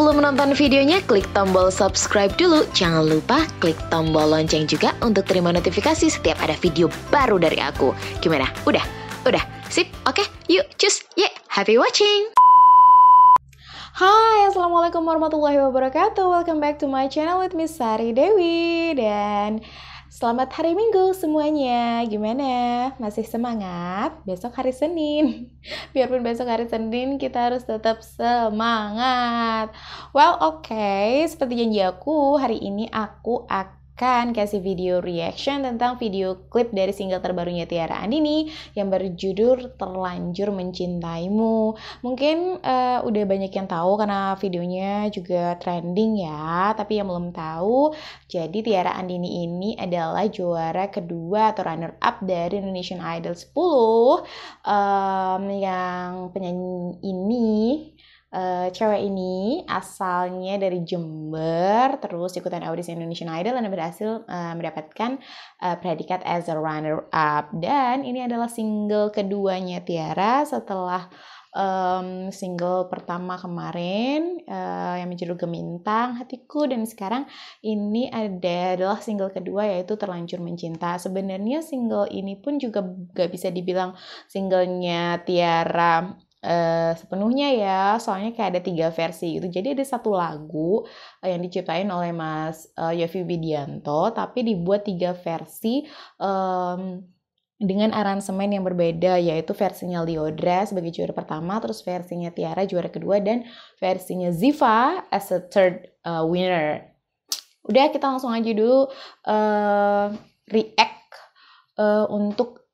Sebelum menonton videonya, klik tombol subscribe dulu. Jangan lupa klik tombol lonceng juga untuk terima notifikasi setiap ada video baru dari aku. Gimana? Udah? Sip? Oke? Yuk, cus! Yeah, happy watching! Hai, assalamualaikum warahmatullahi wabarakatuh. Welcome back to my channel with Miss Sari Dewi. Dan selamat hari Minggu semuanya. Gimana? Masih semangat? Besok hari Senin. Biarpun besok hari Senin, kita harus tetap semangat. Well, oke. Seperti janji aku, hari ini aku akan kasih video reaction tentang video klip dari single terbarunya Tiara Andini yang berjudul Terlanjur Mencintaimu. Mungkin udah banyak yang tahu karena videonya juga trending ya. Tapi yang belum tahu, jadi Tiara Andini ini adalah juara kedua atau runner up dari Indonesian Idol 10 yang penyanyi ini. Cewek ini asalnya dari Jember, terus ikutan audisi Indonesian Idol dan berhasil mendapatkan predikat as a runner up. Dan ini adalah single keduanya Tiara setelah single pertama kemarin yang menjudul Gemintang Hatiku, dan sekarang ini adalah single kedua yaitu Terlanjur Mencintai. Sebenarnya single ini pun juga gak bisa dibilang singlenya Tiara sepenuhnya ya, soalnya kayak ada 3 versi gitu. Jadi ada satu lagu yang diciptain oleh Mas Yofi Bidianto, tapi dibuat 3 versi dengan aransemen yang berbeda, yaitu versinya Lyodra sebagai juara pertama, terus versinya Tiara juara kedua, dan versinya Ziva as a third winner. Udah, kita langsung aja dulu react untuk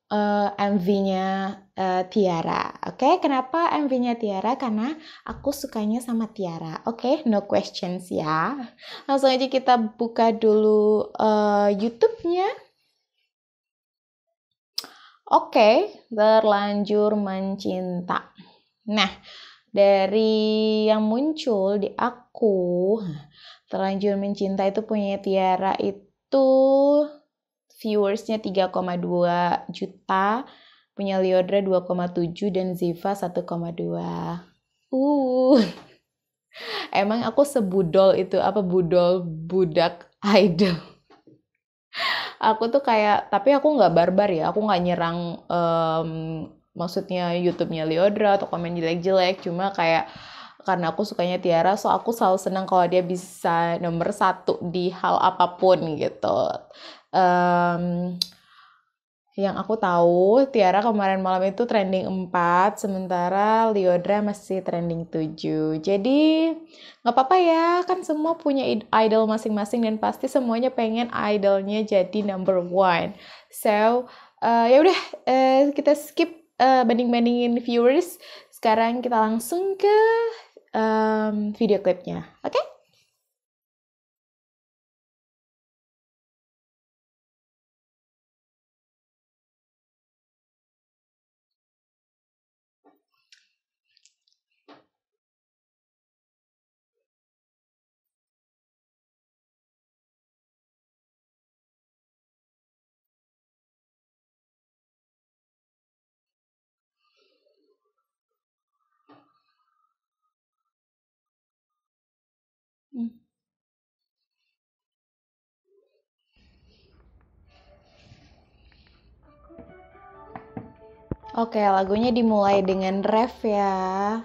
MV-nya Tiara. Oke, kenapa MV-nya Tiara? Karena aku sukanya sama Tiara. Oke, no questions ya. Langsung aja kita buka dulu YouTube-nya. Oke, Terlanjur Mencinta. Nah, dari yang muncul di aku, Terlanjur Mencinta itu punya Tiara itu viewersnya 3,2 juta, punya Lyodra 2,7 dan Ziva 1,2. Emang aku sebudol itu, apa, budol budak idol. Aku tuh kayak, tapi aku nggak barbar ya, aku nggak nyerang maksudnya YouTube-nya Lyodra atau komen jelek-jelek, cuma kayak karena aku sukanya Tiara, so aku selalu senang kalau dia bisa nomor 1 di hal apapun gitu. Yang aku tahu, Tiara kemarin malam itu trending 4, sementara Lyodra masih trending 7. Jadi nggak apa-apa ya, kan semua punya idol masing-masing dan pasti semuanya pengen idolnya jadi number 1. So ya udah, kita skip banding-bandingin viewers. Sekarang kita langsung ke video klipnya, oke? Oke, lagunya dimulai dengan ref ya.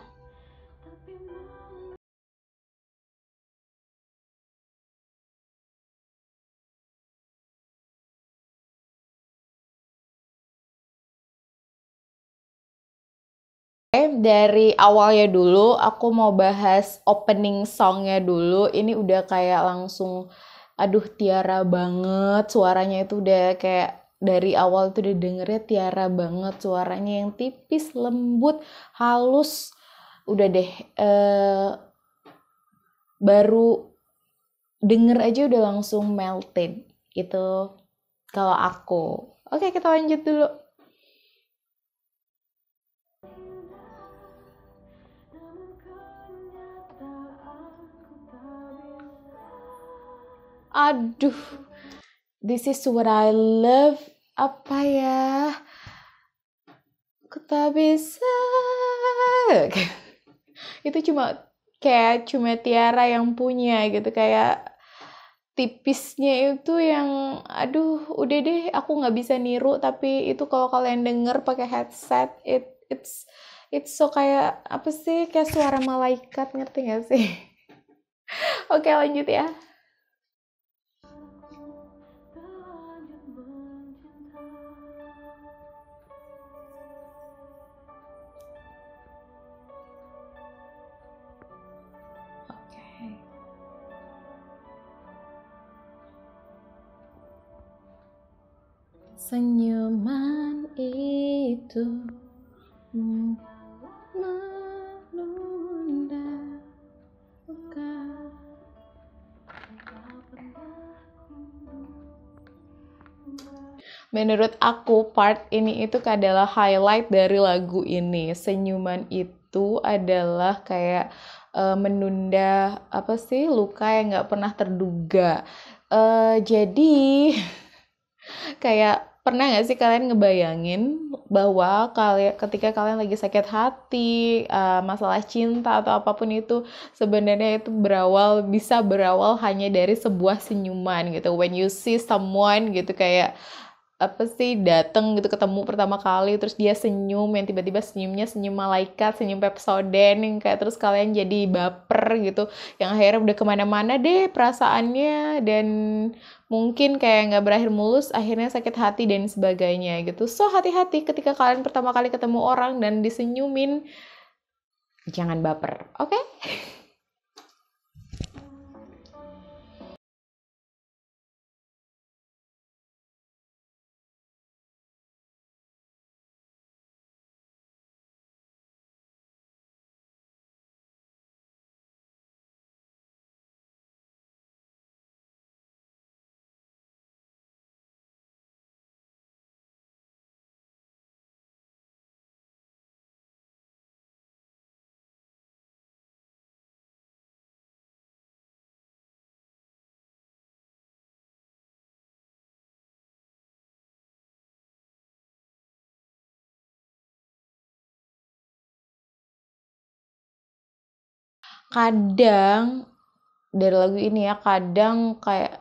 Dari awalnya dulu, aku mau bahas opening songnya dulu. Ini udah kayak langsung, aduh Tiara banget, suaranya itu udah kayak dari awal tuh didengernya Tiara banget, suaranya yang tipis, lembut, halus. Udah deh, baru denger aja udah langsung melted. Itu kalau aku. Oke, kita lanjut dulu. Aduh, this is what I love. Apa ya? Ku tak bisa. Itu cuma kayak cuma Tiara yang punya gitu, kayak tipisnya itu yang aduh udah deh aku nggak bisa niru, tapi itu kalau kalian denger pakai headset it's so kayak apa sih, kayak suara malaikat, ngerti nggak sih? Oke, lanjut ya. Senyuman itu menunda luka. Menurut aku part ini itu adalah highlight dari lagu ini. Senyuman itu adalah kayak menunda apa sih, luka yang nggak pernah terduga. Jadi kayak pernah nggak sih kalian ngebayangin bahwa ketika kalian lagi sakit hati, masalah cinta atau apapun itu, sebenarnya itu bisa berawal hanya dari sebuah senyuman gitu. When you see someone gitu, kayak apa sih, dateng gitu ketemu pertama kali terus dia senyum, yang tiba-tiba senyumnya senyum malaikat, senyum Pepsoden yang kayak terus kalian jadi baper gitu, yang akhirnya udah kemana-mana deh perasaannya dan mungkin kayak nggak berakhir mulus, akhirnya sakit hati dan sebagainya gitu. So, hati-hati ketika kalian pertama kali ketemu orang dan disenyumin, jangan baper, oke? Okay? Kadang dari lagu ini ya, kadang kayak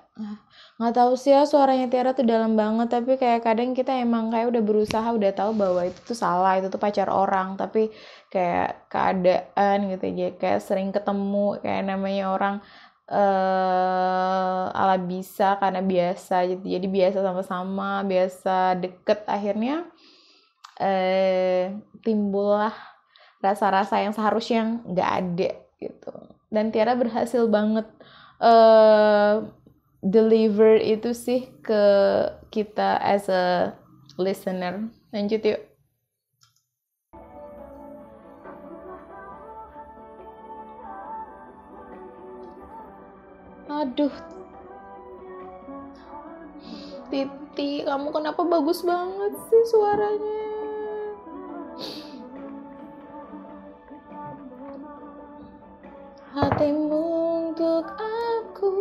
nggak tahu sih ya, suaranya Tiara tuh dalam banget, tapi kayak kadang kita emang kayak udah berusaha, udah tahu bahwa itu tuh salah, itu tuh pacar orang, tapi kayak keadaan gitu aja, kayak sering ketemu, kayak namanya orang ala bisa karena biasa, jadi biasa sama-sama, biasa deket, akhirnya timbullah rasa-rasa yang seharusnya nggak ada gitu. Dan Tiara berhasil banget deliver itu sih ke kita as a listener. Lanjut yuk. Aduh, Titi, kamu kenapa bagus banget sih suaranya? Hatimu untuk aku,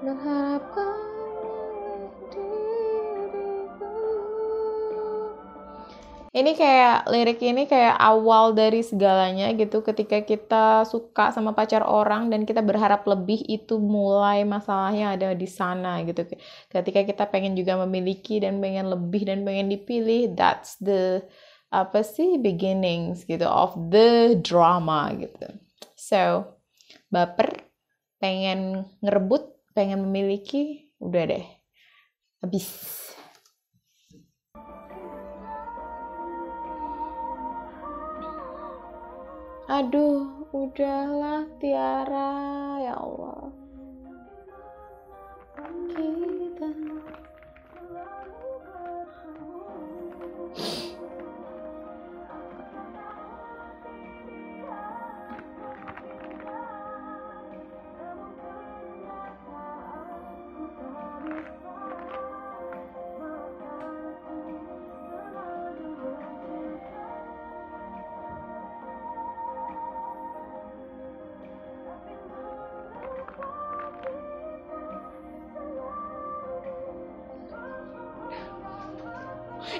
berharap kamu diriku. Ini kayak lirik ini kayak awal dari segalanya gitu. Ketika kita suka sama pacar orang dan kita berharap lebih, itu mulai masalahnya ada di sana gitu. Ketika kita pengen juga memiliki dan pengen lebih dan pengen dipilih, that's the apa sih, beginnings gitu of the drama gitu. So, baper, pengen ngerebut, pengen memiliki, udah deh, habis. Aduh, udahlah Tiara, ya Allah.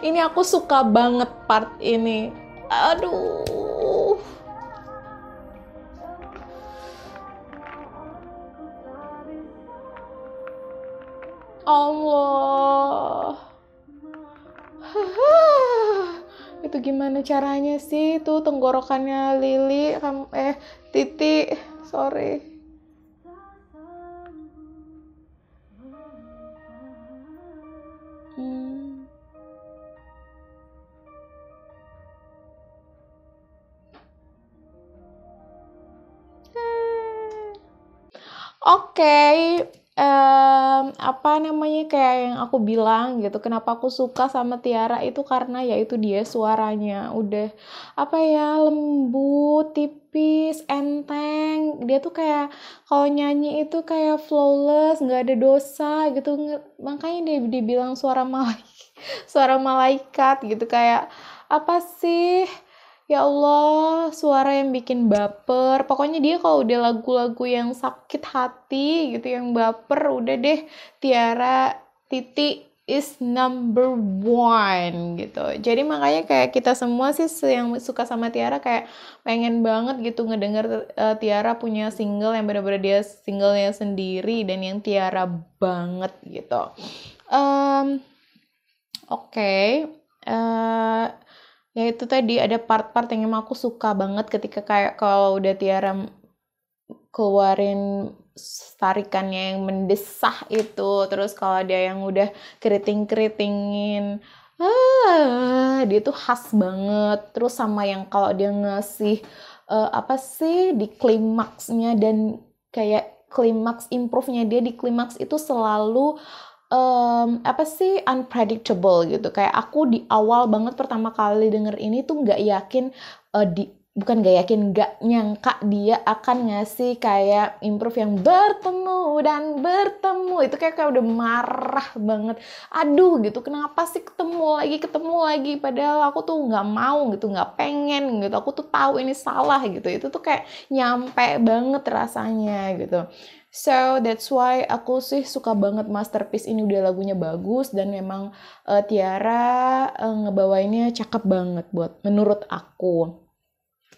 Ini aku suka banget part ini. Aduh. Allah. Itu gimana caranya sih? Tuh tenggorokannya Lili, Titi, sorry. Kayak yang aku bilang gitu, kenapa aku suka sama Tiara itu karena yaitu dia suaranya udah lembut, tipis, enteng. Dia tuh kayak kalau nyanyi itu kayak flawless, nggak ada dosa gitu. Makanya dia dibilang suara malaikat gitu, kayak apa sih? Ya Allah, suara yang bikin baper. Pokoknya dia kalau udah lagu-lagu yang sakit hati gitu, yang baper, udah deh Tiara Titi is #1 gitu. Jadi makanya kayak kita semua sih yang suka sama Tiara kayak pengen banget gitu ngedenger Tiara punya single yang bener-bener dia singlenya sendiri dan yang Tiara banget gitu. Ya itu tadi ada part-part yang emang aku suka banget ketika kayak kalau udah Tiara keluarin tarikannya yang mendesah itu, terus kalau ada yang udah keriting-keritingin, dia tuh khas banget. Terus sama yang kalau dia ngasih di klimaksnya, dan kayak klimaks improve-nya dia di klimaks itu selalu unpredictable gitu. Kayak aku di awal banget pertama kali denger ini tuh nggak yakin, nggak nyangka dia akan ngasih kayak improve yang bertemu dan bertemu itu kayak udah marah banget, aduh gitu, kenapa sih ketemu lagi padahal aku tuh nggak mau gitu, nggak pengen gitu, aku tuh tahu ini salah gitu. Itu tuh kayak nyampe banget rasanya gitu. So that's why aku sih suka banget Masterpiece ini, udah lagunya bagus dan memang Tiara ngebawainnya cakep banget buat menurut aku.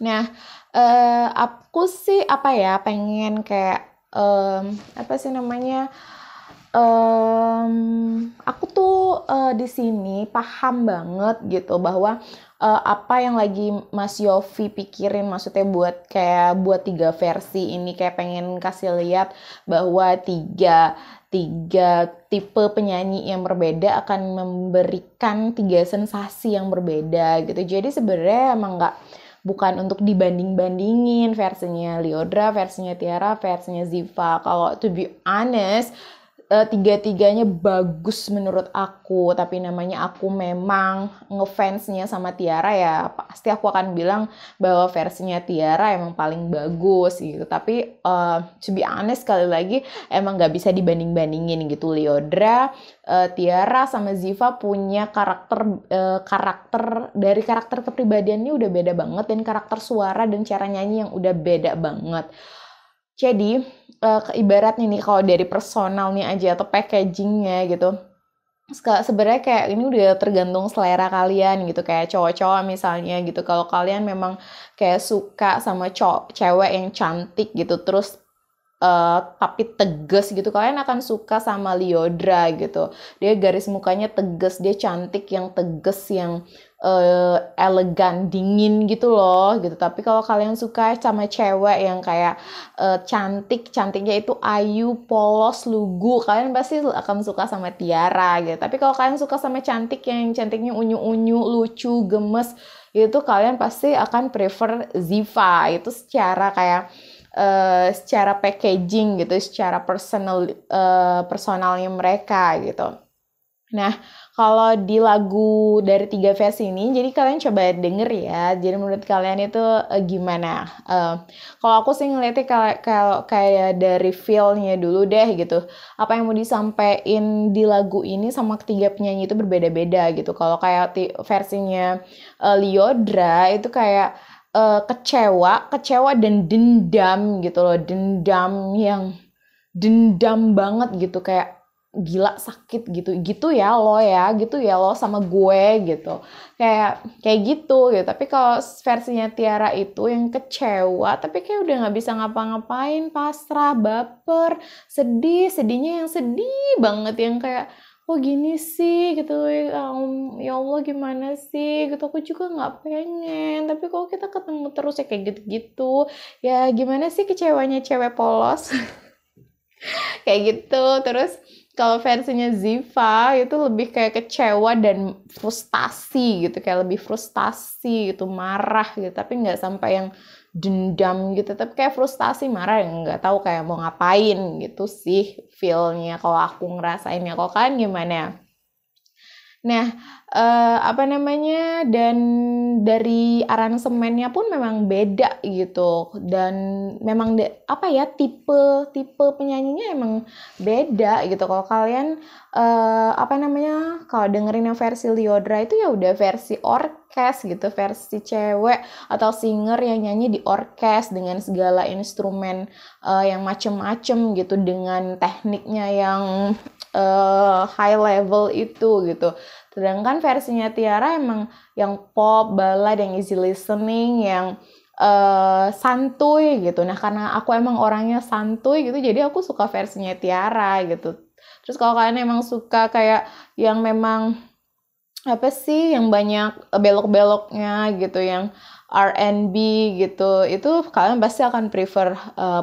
Nah, aku sih pengen kayak aku tuh di sini paham banget gitu bahwa apa yang lagi Mas Yofi pikirin, maksudnya buat 3 versi ini, kayak pengen kasih lihat bahwa tiga tipe penyanyi yang berbeda akan memberikan 3 sensasi yang berbeda gitu. Jadi sebenarnya emang bukan untuk dibanding-bandingin versinya Lyodra, versinya Tiara, versinya Ziva. Kalau to be honest, tiga-tiganya bagus menurut aku, tapi namanya aku memang ngefansnya sama Tiara, ya pasti aku akan bilang bahwa versinya Tiara emang paling bagus gitu. Tapi to be honest, sekali lagi emang gak bisa dibanding-bandingin gitu. Lyodra, Tiara sama Ziva punya karakter dari karakter kepribadiannya udah beda banget, dan karakter suara dan cara nyanyi yang udah beda banget. Jadi ibaratnya nih kalau dari personalnya aja atau packagingnya gitu, sebenarnya kayak ini udah tergantung selera kalian gitu. Kayak cowok-cowok misalnya gitu, kalau kalian memang kayak suka sama cewek yang cantik gitu, terus tapi tegas gitu, kalian akan suka sama Lyodra gitu. Dia garis mukanya tegas, dia cantik yang tegas, yang elegan, dingin gitu loh gitu. Tapi kalau kalian suka sama cewek yang kayak cantiknya itu ayu, polos, lugu, kalian pasti akan suka sama Tiara gitu. Tapi kalau kalian suka sama cantik yang cantiknya unyu-unyu, lucu, gemes, itu kalian pasti akan prefer Ziva. Itu secara kayak secara packaging gitu, secara personalnya mereka gitu. Nah, kalau di lagu dari 3 versi ini, jadi kalian coba denger ya. Jadi menurut kalian itu gimana? Kalau aku sih ngeliatnya kalau kayak dari feel-nya dulu deh gitu. Apa yang mau disampaikan di lagu ini sama ketiga penyanyi itu berbeda-beda gitu. Kalau kayak versinya Lyodra itu kayak kecewa dan dendam gitu loh. Dendam banget gitu, kayak gila sakit gitu ya lo sama gue gitu, kayak gitu. Tapi kalau versinya Tiara itu yang kecewa tapi kayak udah nggak bisa ngapa-ngapain, pasrah, baper, sedihnya yang sedih banget, yang kayak kok gini sih gitu, ya Allah gimana sih gitu, aku juga nggak pengen tapi kok kita ketemu terus ya, kayak gitu ya. Gimana sih kecewanya cewek polos kayak gitu. Terus kalau versinya Ziva itu lebih kayak kecewa dan frustasi gitu, kayak lebih frustasi gitu, marah gitu, tapi nggak sampai yang dendam gitu, tapi kayak frustasi, marah, yang nggak tahu kayak mau ngapain gitu sih feelnya kalau aku ngerasain ya. Kalau kalian gimana? Nah, dan dari aransemennya pun memang beda gitu, dan memang tipe penyanyinya emang beda gitu. Kalau kalian kalau dengerin yang versi Lyodra itu ya udah versi orkes gitu, versi cewek atau singer yang nyanyi di orkes dengan segala instrumen yang macem-macem gitu, dengan tekniknya yang high level itu gitu. Sedangkan versinya Tiara emang yang pop, ballad, yang easy listening, yang santuy gitu. Nah, karena aku emang orangnya santuy gitu, jadi aku suka versinya Tiara gitu. Terus kalau kalian emang suka kayak yang memang yang banyak belok-beloknya gitu, yang R&B gitu, itu kalian pasti akan prefer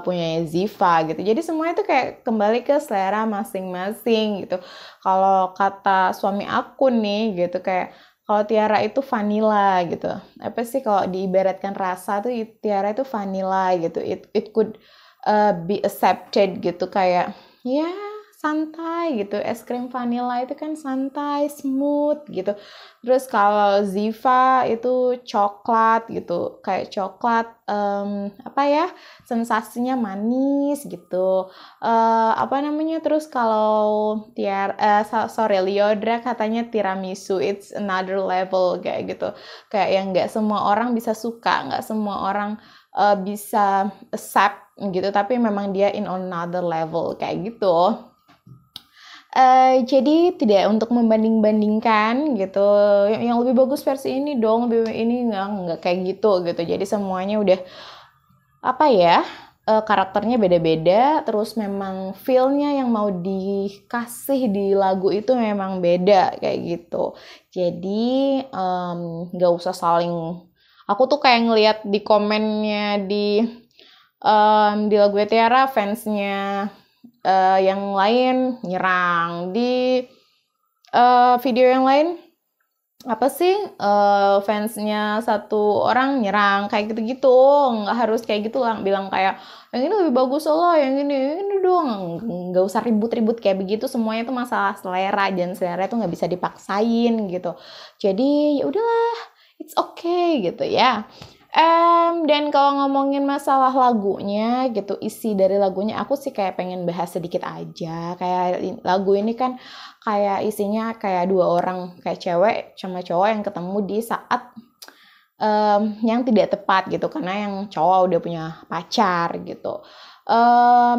punya Ziva gitu. Jadi semua itu kayak kembali ke selera masing-masing gitu. Kalau kata suami aku nih gitu, kayak kalau Tiara itu vanilla gitu. Kalau diibaratkan rasa tuh Tiara itu vanilla gitu. It could be accepted gitu, kayak ya santai gitu, es krim vanilla itu kan santai, smooth gitu. Terus kalau Ziva itu coklat gitu, kayak coklat sensasinya manis gitu, terus kalau Lyodra katanya tiramisu, it's another level kayak gitu, kayak yang nggak semua orang bisa suka, nggak semua orang bisa accept gitu, tapi memang dia in another level kayak gitu. Jadi tidak untuk membanding-bandingkan gitu, yang lebih bagus versi ini dong, lebih ini nggak kayak gitu. Jadi semuanya udah karakternya beda-beda, terus memang feel-nya yang mau dikasih di lagu itu memang beda kayak gitu. Jadi nggak usah saling, aku tuh kayak ngelihat di komennya di lagu Tiara, fansnya yang lain nyerang, di video yang lain fansnya satu orang nyerang, kayak gitu-gitu. Nggak harus kayak gitu lah, bilang kayak yang ini lebih bagus loh, yang ini dong, nggak usah ribut-ribut kayak begitu. Semuanya itu masalah selera, dan selera itu nggak bisa dipaksain gitu. Jadi ya udahlah, it's okay gitu ya. Dan kalau ngomongin masalah lagunya gitu, isi dari lagunya aku sih kayak pengen bahas sedikit aja. Kayak lagu ini kan kayak isinya kayak dua orang, kayak cewek sama cowok yang ketemu di saat yang tidak tepat gitu, karena yang cowok udah punya pacar gitu.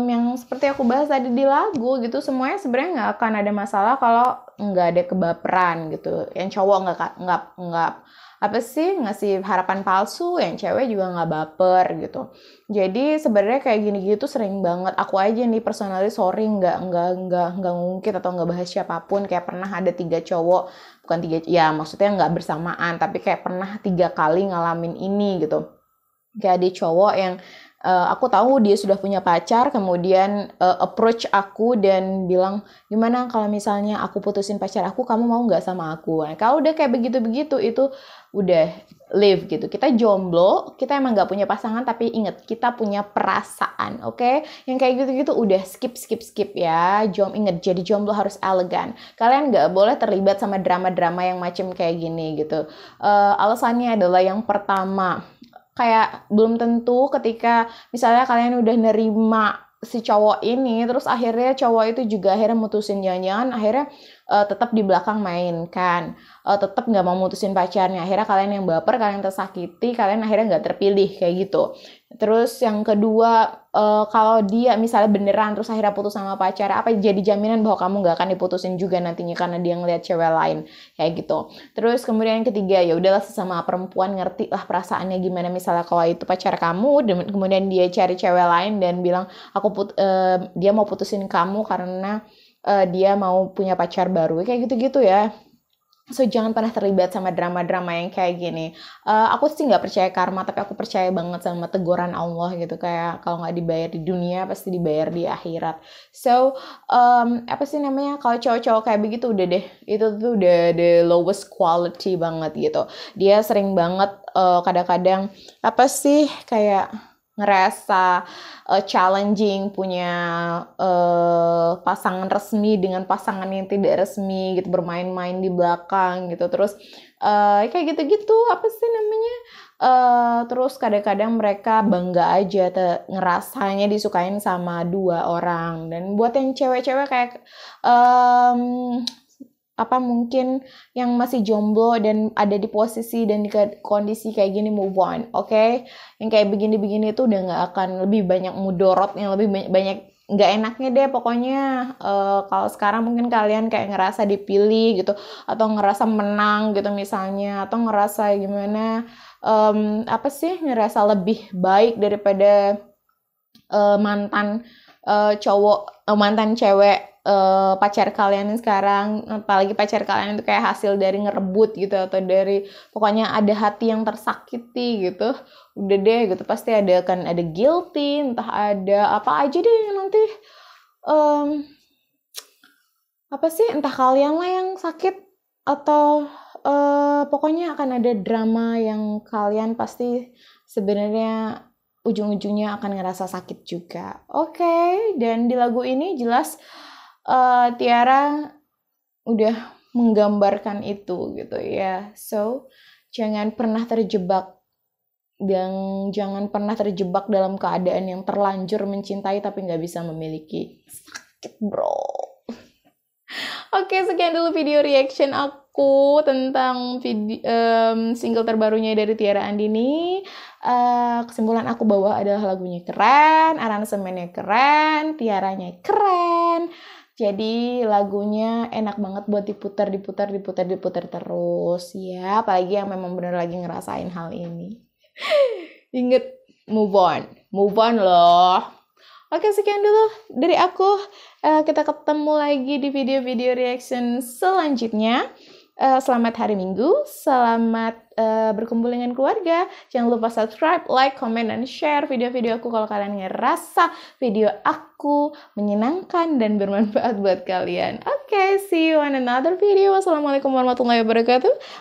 Yang seperti aku bahas tadi di lagu gitu, semuanya sebenarnya nggak akan ada masalah kalau nggak ada kebaperan gitu. Yang cowok nggak ngasih harapan palsu, yang cewek juga nggak baper gitu. Jadi sebenarnya kayak gini-gini tuh sering banget. Aku aja nih personally sorry nggak ngungkit atau nggak bahas siapapun. Kayak pernah ada 3 cowok, bukan 3, ya maksudnya nggak bersamaan, tapi kayak pernah 3 kali ngalamin ini gitu. Kayak ada cowok yang aku tahu dia sudah punya pacar, kemudian approach aku dan bilang, gimana kalau misalnya aku putusin pacar aku, kamu mau nggak sama aku? Nah, kalau udah kayak begitu-begitu itu udah live gitu. Kita jomblo, kita emang nggak punya pasangan, tapi inget kita punya perasaan, oke? Yang kayak gitu-gitu udah skip ya. Inget jadi jomblo harus elegan. Kalian nggak boleh terlibat sama drama-drama yang macem kayak gini gitu. Alasannya adalah yang pertama, kayak belum tentu ketika misalnya kalian udah nerima si cowok ini, terus akhirnya cowok itu juga akhirnya mutusin, jangan-jangan akhirnya tetap di belakang mainkan, tetap nggak mau mutusin pacarnya. Akhirnya kalian yang baper, kalian tersakiti, kalian akhirnya nggak terpilih kayak gitu. Terus yang kedua, kalau dia misalnya beneran terus akhirnya putus sama pacar, apa jadi jaminan bahwa kamu nggak akan diputusin juga nantinya karena dia ngeliat cewek lain kayak gitu. Terus kemudian yang ketiga, ya udahlah sesama perempuan ngerti lah perasaannya gimana, misalnya kalau itu pacar kamu dan kemudian dia cari cewek lain dan bilang dia mau putusin kamu karena dia mau punya pacar baru kayak gitu-gitu ya. So, jangan pernah terlibat sama drama-drama yang kayak gini. Aku sih nggak percaya karma, tapi aku percaya banget sama teguran Allah gitu. Kayak kalau nggak dibayar di dunia, pasti dibayar di akhirat. So, apa sih namanya? Kalau cowok-cowok kayak begitu udah deh. Itu tuh udah the lowest quality banget gitu. Dia sering banget kadang-kadang, apa sih, kayak ngerasa challenging punya pasangan resmi dengan pasangan yang tidak resmi gitu, bermain-main di belakang gitu. Terus kayak gitu-gitu, apa sih namanya, terus kadang-kadang mereka bangga aja ngerasanya disukain sama dua orang. Dan buat yang cewek-cewek kayak apa mungkin yang masih jomblo dan ada di posisi dan di kondisi kayak gini, move on, oke? Okay? Yang kayak begini-begini tuh udah nggak akan lebih banyak mudorot, yang lebih banyak nggak enaknya deh pokoknya. Kalau sekarang mungkin kalian kayak ngerasa dipilih gitu, atau ngerasa menang gitu misalnya, atau ngerasa gimana, apa sih, ngerasa lebih baik daripada mantan cowok, mantan cewek pacar kalian sekarang. Apalagi pacar kalian itu kayak hasil dari ngerebut gitu, atau dari pokoknya ada hati yang tersakiti gitu. Udah deh gitu, pasti ada, kan ada guilty, entah ada apa aja deh nanti, apa sih, entah kalian lah yang sakit, atau pokoknya akan ada drama yang kalian pasti sebenarnya ujung-ujungnya akan ngerasa sakit juga. Oke, dan di lagu ini jelas Tiara udah menggambarkan itu gitu ya. So, jangan pernah terjebak, dan jangan pernah terjebak dalam keadaan yang terlanjur mencintai tapi nggak bisa memiliki. Sakit bro. Oke, sekian dulu video reaction aku tentang video, single terbarunya dari Tiara Andini. Kesimpulan aku bawa adalah lagunya keren, aransemennya keren, Tiaranya keren. Jadi lagunya enak banget buat diputar terus ya, apalagi yang memang bener lagi ngerasain hal ini. Ingat, move on loh. Oke, sekian dulu dari aku. Kita ketemu lagi di video-video reaction selanjutnya. Selamat hari Minggu, selamat berkumpul dengan keluarga. Jangan lupa subscribe, like, comment, dan share video-video aku kalau kalian ngerasa video aku menyenangkan dan bermanfaat buat kalian. Oke, see you on another video. Wassalamualaikum warahmatullahi wabarakatuh.